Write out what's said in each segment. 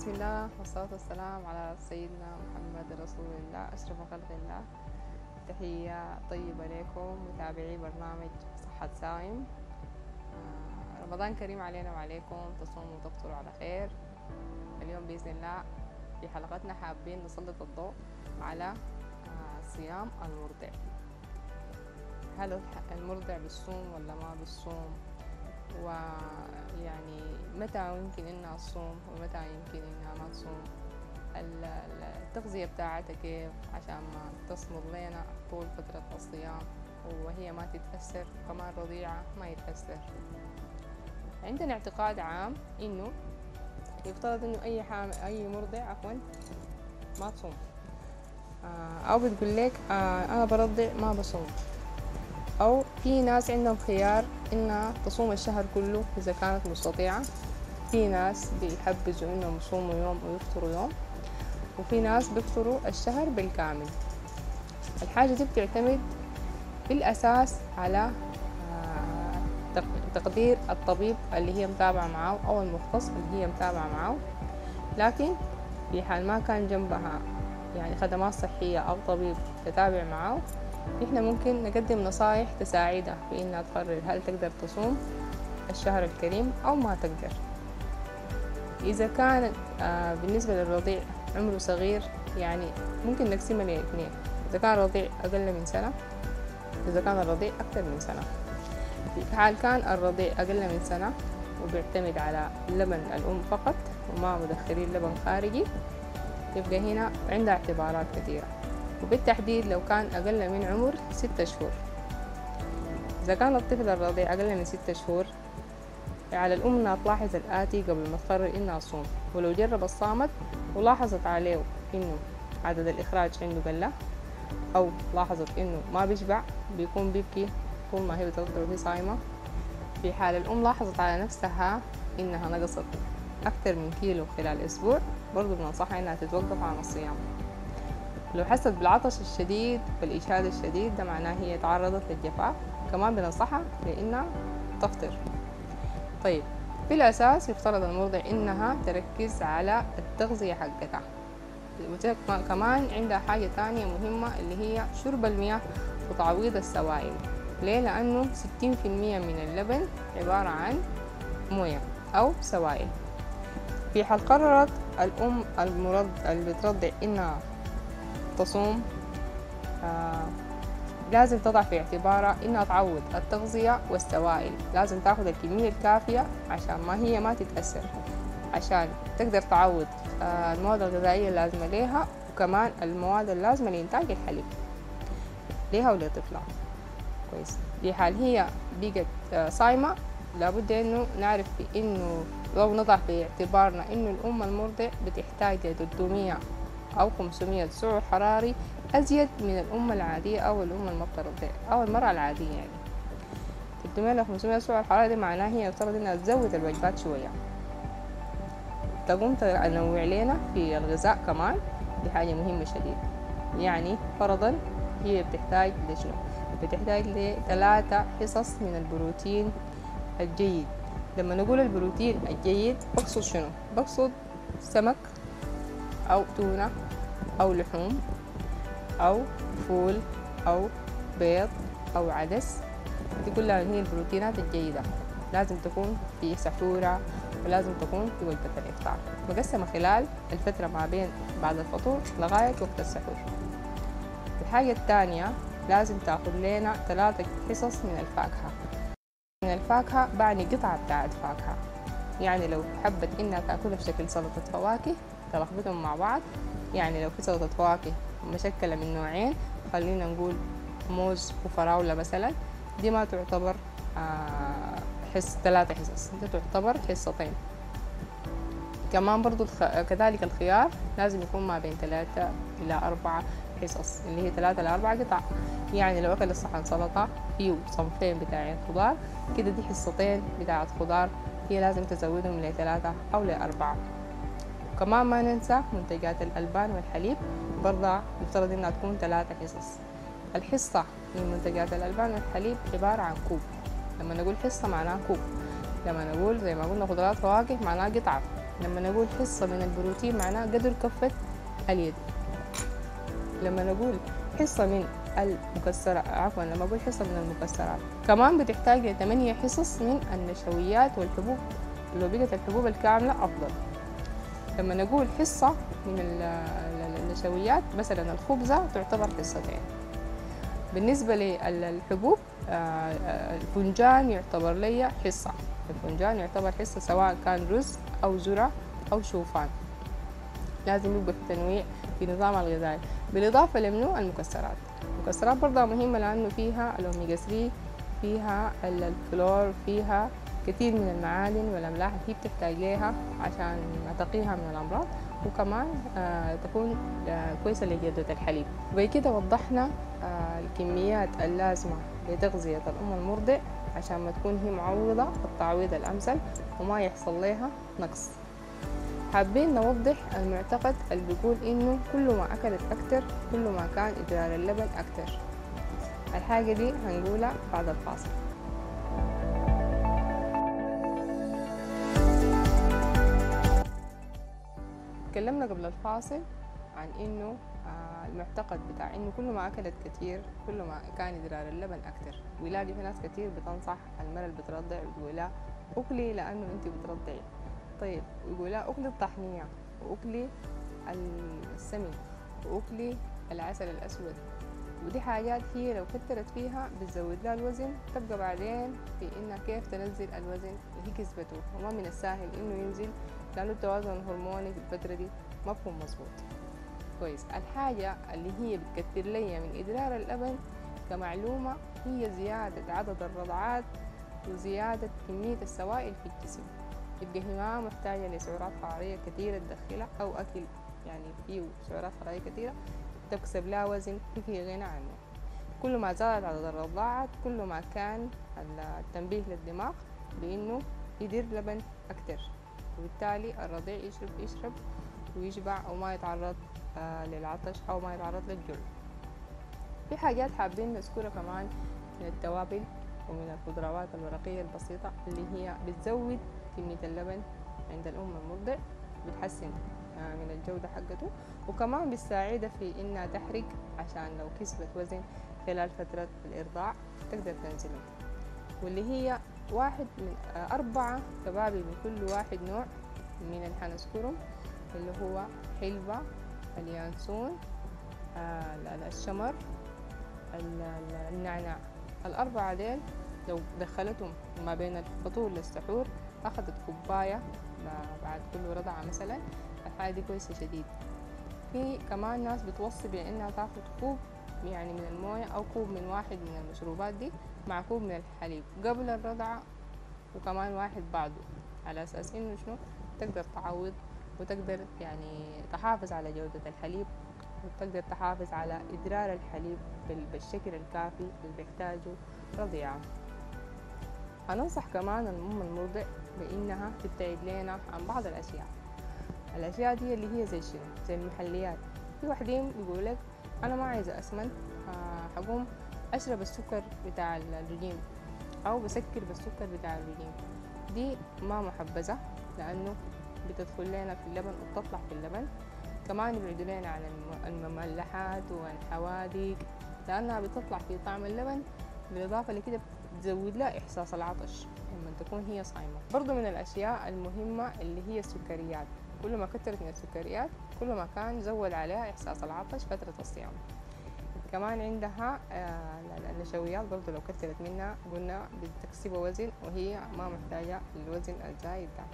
بسم الله والصلاة والسلام على سيدنا محمد رسول الله أشرف خلق الله. تحية طيبة لكم متابعي برنامج صحة سائم. رمضان كريم علينا وعليكم، تصوموا وتفطروا على خير. اليوم بإذن الله في حلقتنا حابين نسلط الضوء على صيام المرضع. هل المرضع بيصوم ولا ما بيصوم؟ ويعني متى يمكن انها تصوم ومتى يمكن انها ما تصوم؟ التغذية بتاعتها كيف عشان ما تصمد لنا طول فترة الصيام وهي ما تتأثر، كمان رضيعة ما يتأثر. عندنا اعتقاد عام انه يفترض انه اي مرضع ما تصوم، او بتقول لك انا برضع ما بصوم، او في ناس عندهم خيار انها تصوم الشهر كله اذا كانت مستطيعة. في ناس بيحبزوا انهم يصوموا يوم ويفطروا يوم، وفي ناس بيفطروا الشهر بالكامل. الحاجة دي بتعتمد بالاساس على تقدير الطبيب اللي هي متابعة معه او المختص اللي هي متابعة معه، لكن في حال ما كان جنبها يعني خدمات صحية او طبيب تتابع معه، إحنا ممكن نقدم نصائح تساعدها في إنها تقرر هل تقدر تصوم الشهر الكريم أو ما تقدر. إذا كانت بالنسبة للرضيع عمره صغير، يعني ممكن نقسمها ل2، إذا كان الرضيع أقل من سنة، إذا كان الرضيع أكثر من سنة. في حال كان الرضيع أقل من سنة وبيعتمد على لبن الأم فقط وما مدخلين لبن خارجي، يبقى هنا عندها اعتبارات كثيرة، وبالتحديد لو كان أقل من عمر 6 شهور. إذا كان الطفل الرضيع أقل من 6 شهور، على الأم أنها تلاحظ الآتي قبل ما تقرر أنها تصوم. ولو جرب الصامت ولاحظت عليه أنه عدد الإخراج عنده قلة، أو لاحظت أنه ما بيشبع، بيكون بيبكي طول ما هي بتفضل وهي صايمة. في حال الأم لاحظت على نفسها أنها نقصت أكثر من كيلو خلال أسبوع، برضو بننصحها أنها تتوقف عن الصيام. لو حست بالعطش الشديد والإجهاد الشديد، ده معناه هي تعرضت للجفاف، كمان بننصحها لأنها تفطر. طيب، في الأساس يفترض المرضع إنها تركز على التغذية حقتها، وكمان عندها حاجة تانية مهمة اللي هي شرب المياه وتعويض السوائل. ليه؟ لأنه 60% من اللبن عبارة عن موية أو سوائل. في حال قررت الأم اللي بترضع إنها تصوم، لازم تضع في اعتبارها انها تعوض التغذية والسوائل. لازم تاخذ الكمية الكافية عشان ما هي ما تتأثر، عشان تقدر تعوض المواد الغذائية اللازمة لها، وكمان المواد اللازمة لإنتاج الحليب لها ولطفلها. كويس، في حال هي بقت صايمة، لابد انه نعرف انه لو نضع في اعتبارنا انه الأم المرضع بتحتاج 300 أو 500 سعر حراري أزيد من الأم العادية أو الأم المبترضة أو المرأة العادية. يعني 300 إلى 500 سعر حراري، معناه هي يفترض إنها تزود الوجبات شوية. تقوم تنوع لنا في الغذاء كمان، دي حاجة مهمة شديد. يعني فرضا هي بتحتاج لشنو؟ بتحتاج ل3 حصص من البروتين الجيد. لما نقول البروتين الجيد بقصد شنو؟ بقصد سمك أو تونة أو لحوم أو فول أو بيض أو عدس. دي كلها هي البروتينات الجيدة، لازم تكون في سحورة ولازم تكون في وجبة الإفطار، مقسمة خلال الفترة ما بين بعد الفطور لغاية وقت السحور. الحاجة الثانية لازم تأخذ لنا 3 حصص من الفاكهة. من الفاكهة بعني قطعة بتاعت فاكهة، يعني لو حبت إنها تأكلها بشكل سلطة فواكه تلخبطهم مع بعض. يعني لو في سلطة فواكه مشكلة من نوعين، خلينا نقول موز وفراولة مثلا، دي ما تعتبر حصة 3 حصص، دي تعتبر حصتين. كمان برضو كذلك الخيار لازم يكون ما بين 3 إلى 4 حصص، اللي هي 3 إلى 4 قطع. يعني لو أكل الصحن سلطة فيه صنفين بتاعين خضار كده، دي حصتين بتاعت خضار هي لازم تزودهم ل3 أو ل4. كمان ما ننسى منتجات الألبان والحليب، برضه يفترض إنها تكون 3 حصص. الحصة من منتجات الألبان والحليب عبارة عن كوب. لما نقول حصة معناها كوب، لما نقول زي ما قلنا خضروات فواكه معناها قطعة، لما نقول حصة من البروتين معناه قدر كفة اليد. لما نقول حصة من المكسرات، عفوا لما أقول حصة من المكسرات كمان بتحتاج 8 حصص من النشويات والحبوب، لو بقت الحبوب الكاملة أفضل. لما نقول حصة من النشويات مثلا الخبزة تعتبر حصتين. بالنسبة للحبوب الفنجان يعتبر لي حصة، الفنجان يعتبر حصة سواء كان رز أو ذرة أو شوفان، لازم يبقى في تنويع في نظام الغذائي. بالإضافة لمنو المكسرات، المكسرات برضه مهمة لأنه فيها الأوميجا 3، فيها الكلور، فيها كثير من المعادن والأملاح اللي بتحتاج ليها عشان تقيها من الأمراض، وكمان تكون كويسة لجودة الحليب. وبكده وضحنا الكميات اللازمة لتغذية الأم المرضع عشان ما تكون هي معوضة التعويض الأمثل وما يحصل لها نقص. حابين نوضح المعتقد اللي بيقول إنه كل ما أكلت أكتر كل ما كان إدرار اللبن أكتر. الحاجة دي هنقولها بعد الفاصل. تكلمنا قبل الفاصل عن إنه المعتقد بتاع إنه كل ما أكلت كتير كل ما كان إدرار اللبن أكتر، ويلاقي في ناس كتير بتنصح المرأة اللي بترضع وتقول لا أكلي لأنه أنت بترضعي، طيب ويقول لا أكلي الطحنية وأكلي السمن وأكلي العسل الأسود، ودي حاجات هي لو كترت فيها بتزود لها الوزن، تبقى بعدين في إنها كيف تنزل الوزن اللي هي كسبته، وما من السهل إنه ينزل لأنه التوازن الهرموني في الفترة دي ما بكون مظبوط كويس. الحاجة اللي هي بتكثر لي من إدرار اللبن كمعلومة هي زيادة عدد الرضعات وزيادة كمية السوائل في الجسم، يبقى هي ما محتاجة لسعرات حرارية كثيرة تدخلها أو أكل يعني فيه سعرات حرارية كثيرة تكسب لها وزن في غنى عنه. كل ما زادت عدد الرضاعات كل ما كان التنبيه للدماغ بإنه يدير لبن أكتر، وبالتالي الرضيع يشرب ويشبع وما يتعرض للعطش أو ما يتعرض للجوع. في حاجات حابين نذكرها كمان من التوابل ومن الخضروات الورقية البسيطة اللي هي بتزود كمية اللبن عند الأم المرضع، بتحسن من الجودة حقته، وكمان بتساعدها في إنها تحرق عشان لو كسبت وزن خلال فترة الإرضاع تقدر تنزله. واللي هي واحد من 4 توابل من كل واحد نوع من الحنسكرم اللي هو حلبة، اليانسون، الشمر، النعناع. الأربعة ديل لو دخلتهم ما بين الفطور للسحور أخذت كوباية بعد كل رضعة مثلا، الحاجة دي كويسة شديد. في كمان ناس بتوصي بأنها تاخد كوب يعني من الموية أو كوب من واحد من المشروبات دي مع كوب من الحليب قبل الرضعة وكمان واحد بعده، على أساس إنه شنو تقدر تعوض وتقدر يعني تحافظ على جودة الحليب وتقدر تحافظ على إدرار الحليب بالشكل الكافي اللي بيحتاجه رضيعة. هننصح كمان الأم المرضع بإنها تبتعد لنا عن بعض الأشياء. الأشياء دي اللي هي زي شنو؟ زي المحليات. في واحدين بيقول لك أنا ما عايزة أسمن، هقوم أشرب السكر بتاع الرجيم أو بسكر بالسكر بتاع الرجيم. دي ما محبذة لأنه بتدخل لنا في اللبن وبتطلع في اللبن. كمان يبعدوا لنا عن المملحات والحوادق لأنها بتطلع في طعم اللبن، بالإضافة لكده بتزود لها إحساس العطش لما تكون هي صايمة. برضو من الأشياء المهمة اللي هي السكريات، كل ما كترت من السكريات كل ما كان زود عليها إحساس العطش فترة الصيام. كمان عندها النشويات برضو لو كترت منها قلنا بتكسب وزن وهي ما محتاجة للوزن الزايد ده.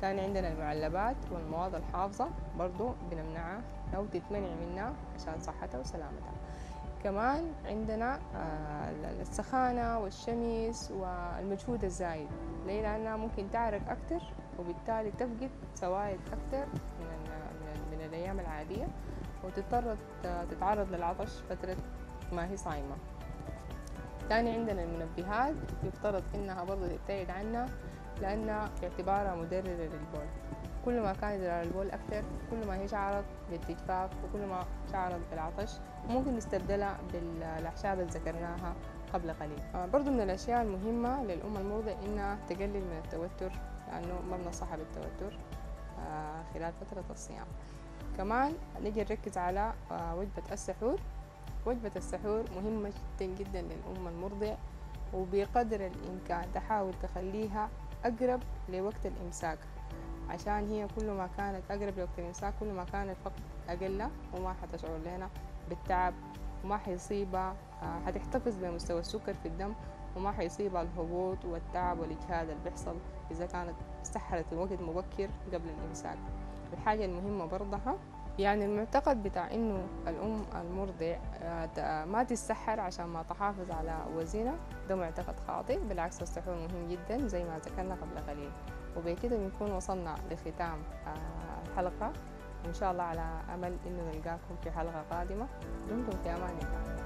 تاني عندنا المعلبات والمواد الحافظة برضو بنمنعها أو تتمنع منها عشان صحتها وسلامتها. كمان عندنا السخانة والشمس والمجهود الزايد، ليه؟ لأنها ممكن تعرق أكتر وبالتالي تفقد سوائل أكتر من الأيام العادية وتضطر تتعرض للعطش فترة ما هي صايمة. تاني عندنا المنبهات، يفترض إنها برضو تبتعد عنها لأنها باعتبارها مدرر للبول، كل ما كان إدرار البول أكتر كل ما هي شعرت بالتجفاف وكل ما شعرت بالعطش، وممكن نستبدلها بالأعشاب اللي ذكرناها قبل قليل. برضو من الأشياء المهمة للأم المرضع إنها تقلل من التوتر لأنه ما بنصحها بالتوتر. خلال فترة الصيام. كمان نجي نركز على وجبة السحور. وجبة السحور مهمة جدا جدا للأم المرضع، وبقدر الإمكان تحاول تخليها أقرب لوقت الإمساك، عشان هي كل ما كانت أقرب لوقت الإمساك كل ما كان الفقد أقل، وما حتشعر لنا بالتعب وما حيصيبها، حتحتفظ بمستوى السكر في الدم وما حيصيبها الهبوط والتعب والإجهاد اللي بيحصل إذا كانت سحرت الوقت مبكر قبل الإمساك. الحاجة المهمة برضها يعني المعتقد بتاع إنه الأم المرضع ما تتسحر عشان ما تحافظ على وزنها، ده معتقد خاطئ. بالعكس السحور مهم جدا زي ما ذكرنا قبل قليل. وبكده بنكون وصلنا لختام الحلقة، وإن شاء الله على أمل إنه نلقاكم في حلقة قادمة. دمتم في أمان الله.